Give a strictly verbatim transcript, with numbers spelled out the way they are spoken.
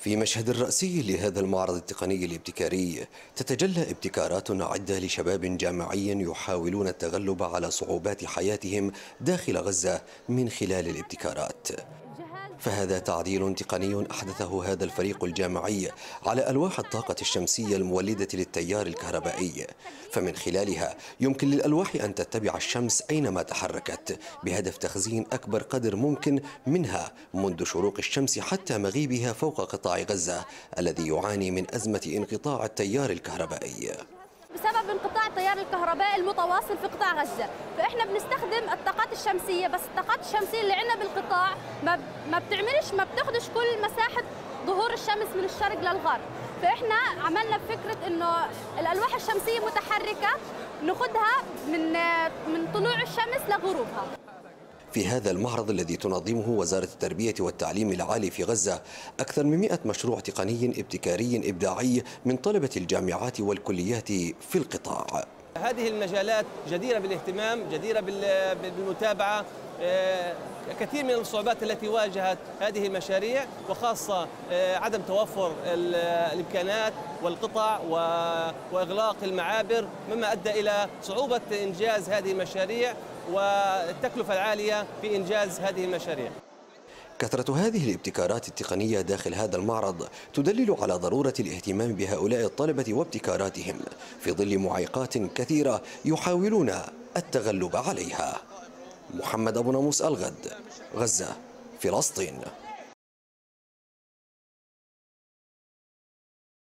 في مشهد رئيسي لهذا المعرض التقني الابتكاري تتجلى ابتكارات عدة لشباب جامعي يحاولون التغلب على صعوبات حياتهم داخل غزة من خلال الابتكارات. فهذا تعديل تقني أحدثه هذا الفريق الجامعي على ألواح الطاقة الشمسية المولدة للتيار الكهربائي، فمن خلالها يمكن للألواح أن تتبع الشمس أينما تحركت بهدف تخزين أكبر قدر ممكن منها منذ شروق الشمس حتى مغيبها فوق قطاع غزة الذي يعاني من أزمة انقطاع التيار الكهربائي بسبب انقطاع التيار الكهربائي المتواصل في قطاع غزة. فإحنا بنستخدم الطاقات الشمسية، بس الطاقات الشمسية اللي عندنا بالقطاع ما ما بتعملش ما بتاخدش كل مساحة ظهور الشمس من الشرق للغرب. فإحنا عملنا بفكرة إنه الألواح الشمسية متحركة ناخدها من من طلوع الشمس لغروبها. في هذا المعرض الذي تنظمه وزارة التربية والتعليم العالي في غزة أكثر من مئة مشروع تقني ابتكاري إبداعي من طلبة الجامعات والكليات في القطاع. هذه المجالات جديرة بالاهتمام، جديرة بالمتابعة. كثير من الصعوبات التي واجهت هذه المشاريع وخاصة عدم توفر الإمكانات والقطع وإغلاق المعابر، مما أدى إلى صعوبة إنجاز هذه المشاريع والتكلفة العالية في إنجاز هذه المشاريع. كثرة هذه الابتكارات التقنية داخل هذا المعرض تدلل على ضرورة الاهتمام بهؤلاء الطلبة وابتكاراتهم في ظل معيقات كثيرة يحاولون التغلب عليها. محمد أبو ناموس، الغد، غزة، فلسطين.